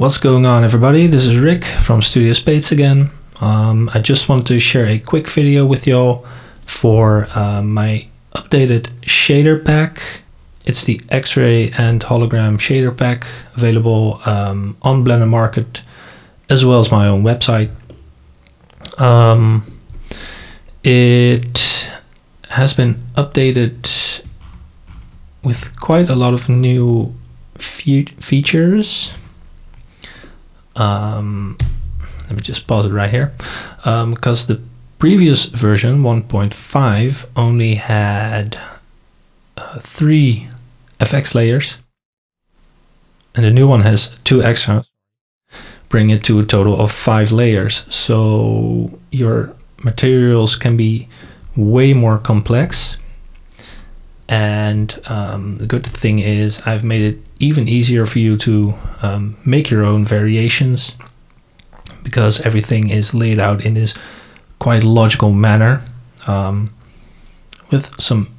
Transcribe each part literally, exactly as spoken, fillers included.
What's going on, everybody? This is Rick from Studio Speets again. Um, I just wanted to share a quick video with y'all for uh, my updated shader pack. It's the X-ray and hologram shader pack available um, on Blender Market as well as my own website. Um, it has been updated with quite a lot of new fe features. Um, let me just pause it right here, um, because the previous version one point five only had uh, three F X layers, and the new one has two extras, bringing it to a total of five layers. So your materials can be way more complex. And um, the good thing is I've made it even easier for you to um, make your own variations, because everything is laid out in this quite logical manner, um, with some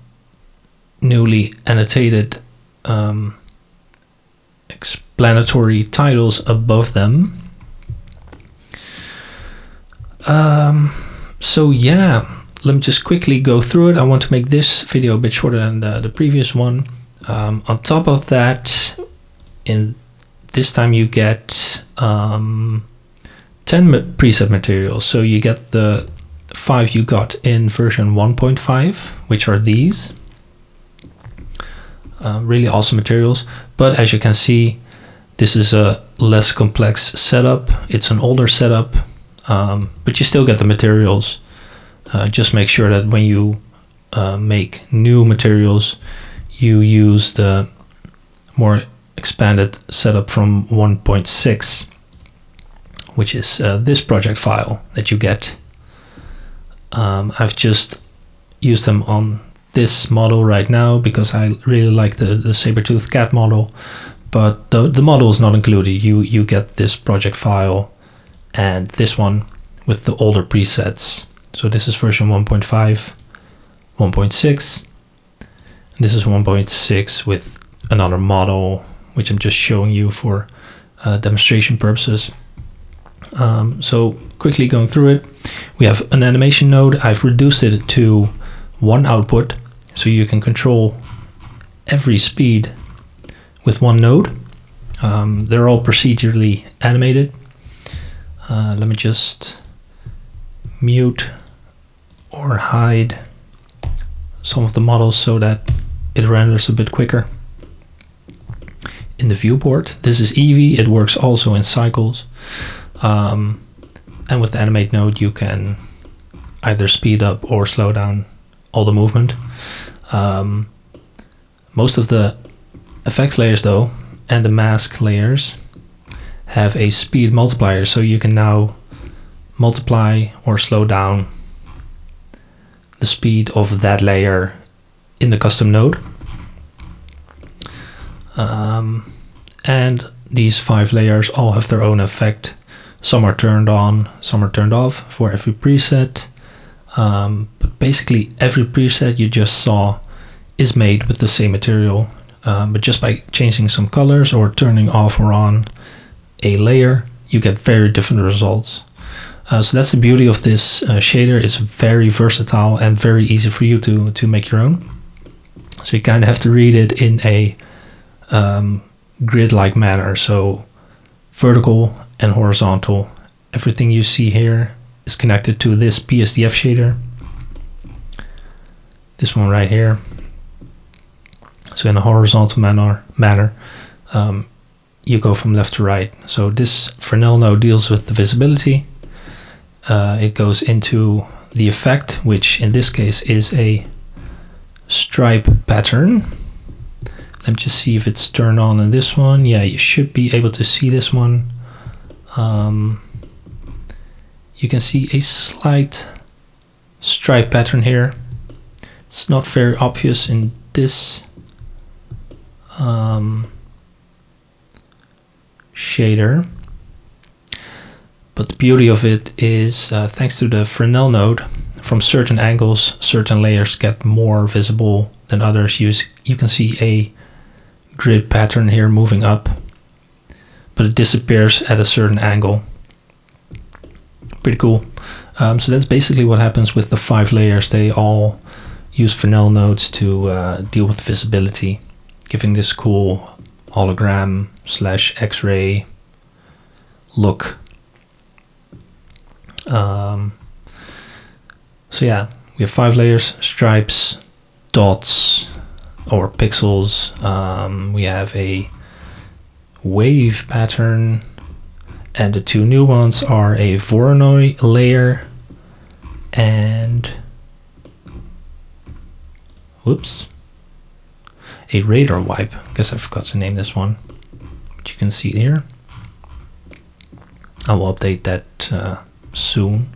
newly annotated um, explanatory titles above them. Um, so yeah, let me just quickly go through it. I want to make this video a bit shorter than the, the previous one. Um, on top of that, in this time you get um, ten ma preset materials. So you get the five you got in version one point five, which are these uh, really awesome materials. But as you can see, this is a less complex setup. It's an older setup, um, but you still get the materials. Uh, just make sure that when you uh, make new materials, you use the more expanded setup from one point six, which is uh, this project file that you get. Um, I've just used them on this model right now because I really like the, the saber-toothed cat model, but the, the model is not included. You, you get this project file and this one with the older presets. So this is version one point five, one point six. This is one point six with another model, which I'm just showing you for uh, demonstration purposes. Um, so quickly going through it, we have an animation node. I've reduced it to one output, so you can control every speed with one node. Um, they're all procedurally animated. Uh, let me just mute or hide some of the models so that it renders a bit quicker in the viewport. This is Eevee. It works also in Cycles. Um, and with the animate node, you can either speed up or slow down all the movement. Um, most of the effects layers, though, and the mask layers have a speed multiplier, so you can now multiply or slow down the speed of that layer in the custom node. Um, and these five layers all have their own effect. Some are turned on, some are turned off for every preset. Um, but basically every preset you just saw is made with the same material, um, but just by changing some colors or turning off or on a layer, you get very different results. Uh, so that's the beauty of this uh, shader. It's very versatile and very easy for you to, to make your own. So you kind of have to read it in a um, grid-like manner. So vertical and horizontal. Everything you see here is connected to this B S D F shader. This one right here. So in a horizontal manner, manner um, you go from left to right. So this Fresnel node deals with the visibility. Uh, it goes into the effect, which in this case is a stripe pattern. Let me just see if it's turned on in this one. Yeah, you should be able to see this one. Um, you can see a slight stripe pattern here. It's not very obvious in this um, shader. But the beauty of it is, uh, thanks to the Fresnel node, from certain angles, certain layers get more visible than others. You, you can see a grid pattern here moving up. but it disappears at a certain angle. Pretty cool. Um, so that's basically what happens with the five layers. They all use Fresnel nodes to uh, deal with visibility, giving this cool hologram slash X-ray look. Um, so yeah, we have five layers, stripes, dots, or pixels. Um, we have a wave pattern, and the two new ones are a Voronoi layer and whoops, a radar wipe. I guess I forgot to name this one, but you can see it here. I will update that uh, soon.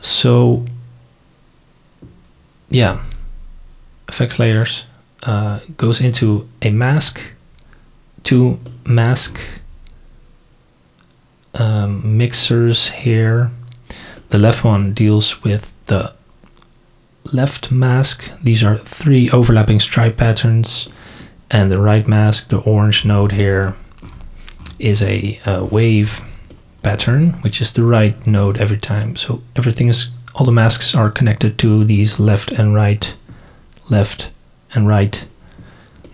So yeah, effects layers uh, goes into a mask, two mask um, mixers here. The left one deals with the left mask. These are three overlapping stripe patterns, and the right mask, the orange node here, is a, a wave pattern, which is the right node every time. So everything is, all the masks are connected to these left and right, left and right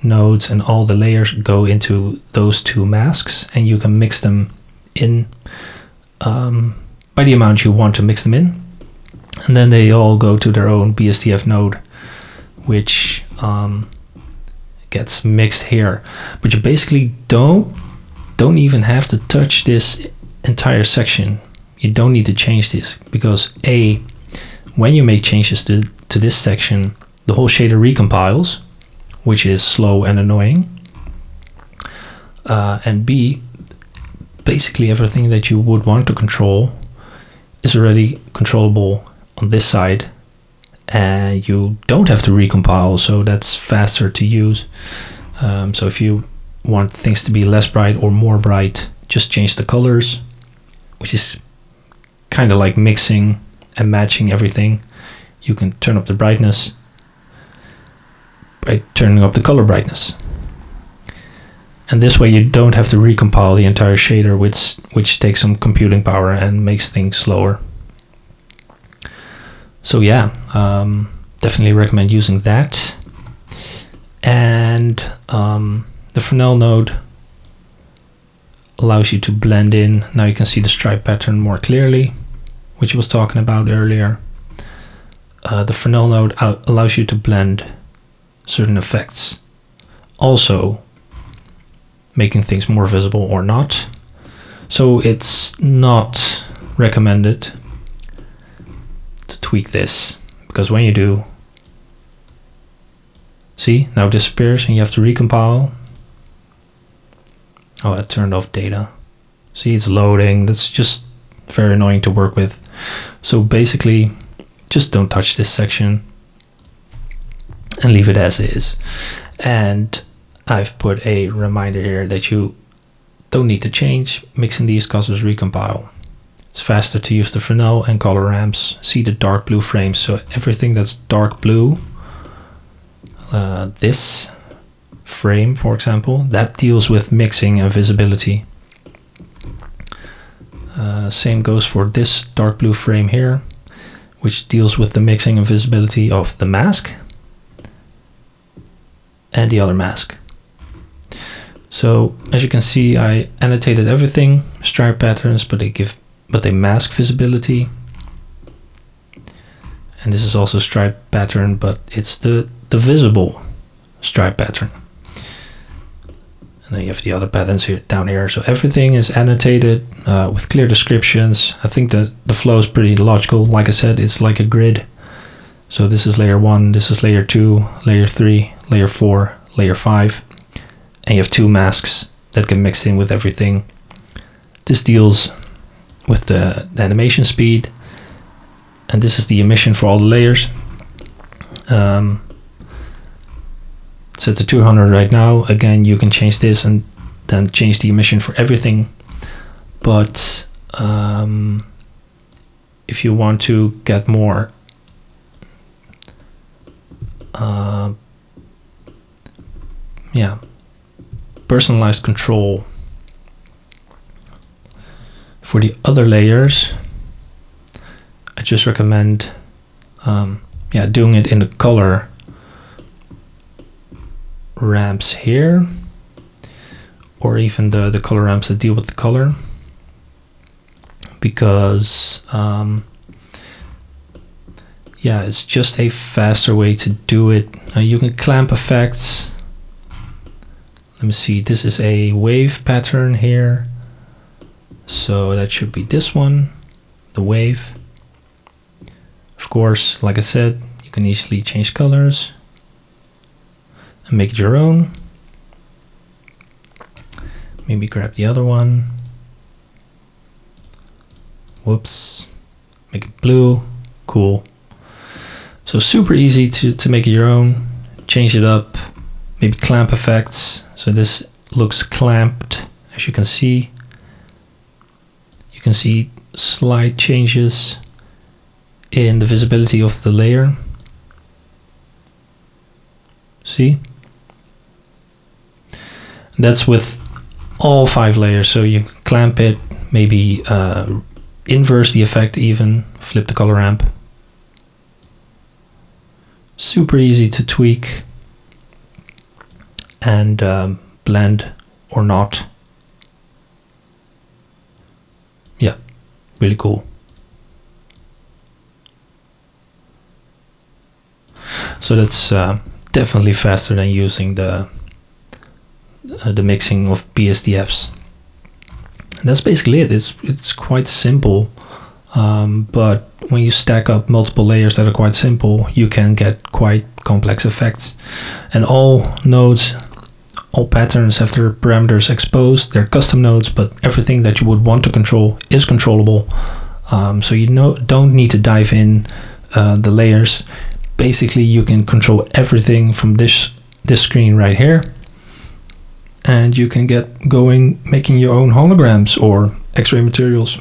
nodes, and all the layers go into those two masks, and you can mix them in um, by the amount you want to mix them in. And then they all go to their own B S D F node, which um, gets mixed here. But you basically don't don't even have to touch this entire section. You don't need to change this, because A, when you make changes to, to this section, the whole shader recompiles, which is slow and annoying. Uh, and B, basically everything that you would want to control is already controllable on this side, and you don't have to recompile, so that's faster to use. Um, so if you want things to be less bright or more bright, just change the colors, which is kind of like mixing and matching everything. You can turn up the brightness by turning up the color brightness, and this way you don't have to recompile the entire shader, which which takes some computing power and makes things slower. So yeah, um, definitely recommend using that. And um, the Fresnel node allows you to blend in. Now you can see the stripe pattern more clearly, which I was talking about earlier. Uh, the Fresnel node allows you to blend certain effects, also making things more visible or not. So it's not recommended to tweak this, because when you do, see, now it disappears and you have to recompile. Oh, I turned off data. See, it's loading. That's just very annoying to work with. So basically, just don't touch this section and leave it as is. And I've put a reminder here that you don't need to change mixing these causes recompile. It's faster to use the Fresnel and color ramps. See the dark blue frames. So everything that's dark blue, uh, this frame, for example, that deals with mixing and visibility. Uh, same goes for this dark blue frame here, which deals with the mixing and visibility of the mask and the other mask. So as you can see, I annotated everything, stripe patterns, but they give but they mask visibility. And this is also stripe pattern, but it's the, the visible stripe pattern. And then you have the other patterns here down here. So everything is annotated uh, with clear descriptions. I think the, the flow is pretty logical. Like I said, it's like a grid. So this is layer one, this is layer two, layer three, layer four, layer five. And you have two masks that get mixed in with everything. This deals with the, the animation speed, and this is the emission for all the layers. Um, set to two hundred right now. Again, you can change this and then change the emission for everything. But um, if you want to get more uh, yeah, personalized control For the other layers, I just recommend um, yeah, doing it in the color ramps here, or even the, the color ramps that deal with the color, because um, yeah, it's just a faster way to do it. Uh, you can clamp effects. Let me see, this is a wave pattern here. So that should be this one, the wave. Of course, like I said, you can easily change colors and make it your own. Maybe grab the other one. Whoops, make it blue, cool. So super easy to, to make it your own, change it up, maybe clamp effects. So this looks clamped, as you can see. You can see slight changes in the visibility of the layer. See? That's with all five layers, so you can clamp it, maybe uh, inverse the effect even, flip the color ramp. Super easy to tweak and um, blend or not. Yeah, really cool. So that's uh, definitely faster than using the uh, the mixing of B S D Fs. And that's basically it. It's it's quite simple, um, but when you stack up multiple layers that are quite simple, you can get quite complex effects. And all nodes, all patterns have their parameters exposed. They're custom nodes, but everything that you would want to control is controllable. Um, so you know, don't need to dive in uh, the layers. Basically, you can control everything from this, this screen right here. And you can get going making your own holograms or X-ray materials.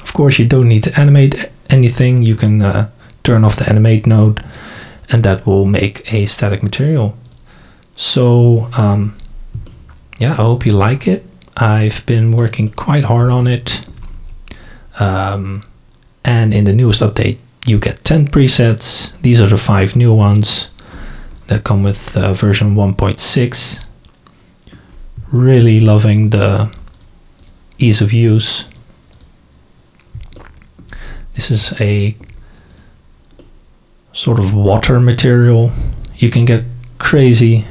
Of course, you don't need to animate anything. You can uh, turn off the animate node and that will make a static material. So um, yeah, I hope you like it. I've been working quite hard on it, um, and in the newest update you get ten presets. These are the five new ones that come with uh, version one point six. Really loving the ease of use. This is a sort of water material. You can get crazy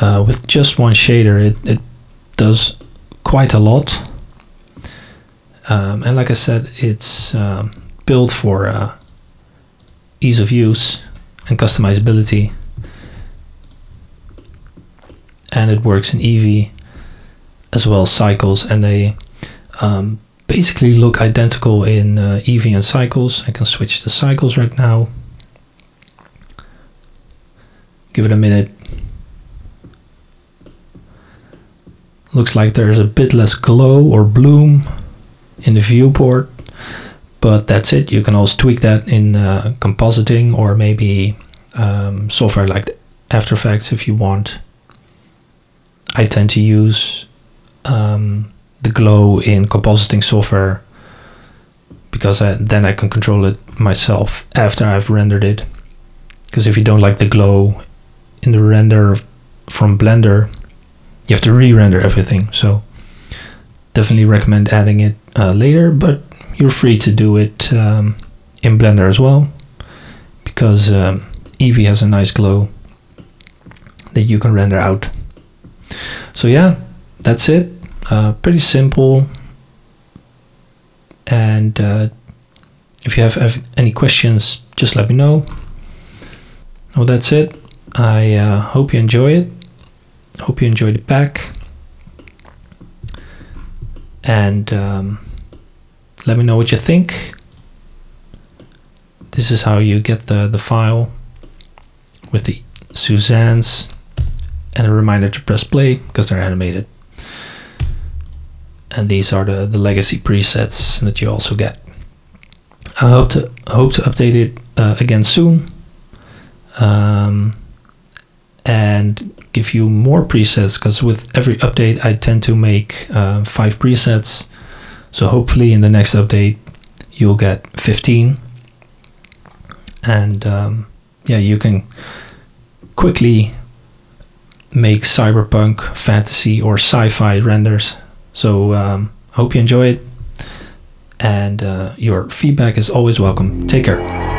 uh, with just one shader. It, it does quite a lot. Um, and like I said, it's um, built for uh, ease of use and customizability. And it works in Eevee as well as Cycles, and they um, basically look identical in uh, Eevee and Cycles. I can switch to Cycles right now. Give it a minute. Looks like there's a bit less glow or bloom in the viewport, but that's it. You can always tweak that in uh, compositing or maybe um, software like After Effects if you want. I tend to use um, the glow in compositing software because I, then I can control it myself after I've rendered it. Because if you don't like the glow in the render from Blender, you have to re-render everything. So definitely recommend adding it uh, later, but you're free to do it um, in Blender as well, because um, Eevee has a nice glow that you can render out. So yeah, that's it. Uh, pretty simple, and uh, if you have, have any questions, just let me know. Well, that's it. I uh, hope you enjoy it. Hope you enjoyed it back, and um, let me know what you think. This is how you get the, the file with the Suzanne's, and a reminder to press play because they're animated. And these are the, the legacy presets that you also get. I hope to hope to update it uh, again soon, um, and give you more presets, because with every update I tend to make uh, five presets. So hopefully in the next update you'll get fifteen, and um, yeah, you can quickly make cyberpunk, fantasy, or sci-fi renders. So um, hope you enjoy it, and uh, your feedback is always welcome. Take care.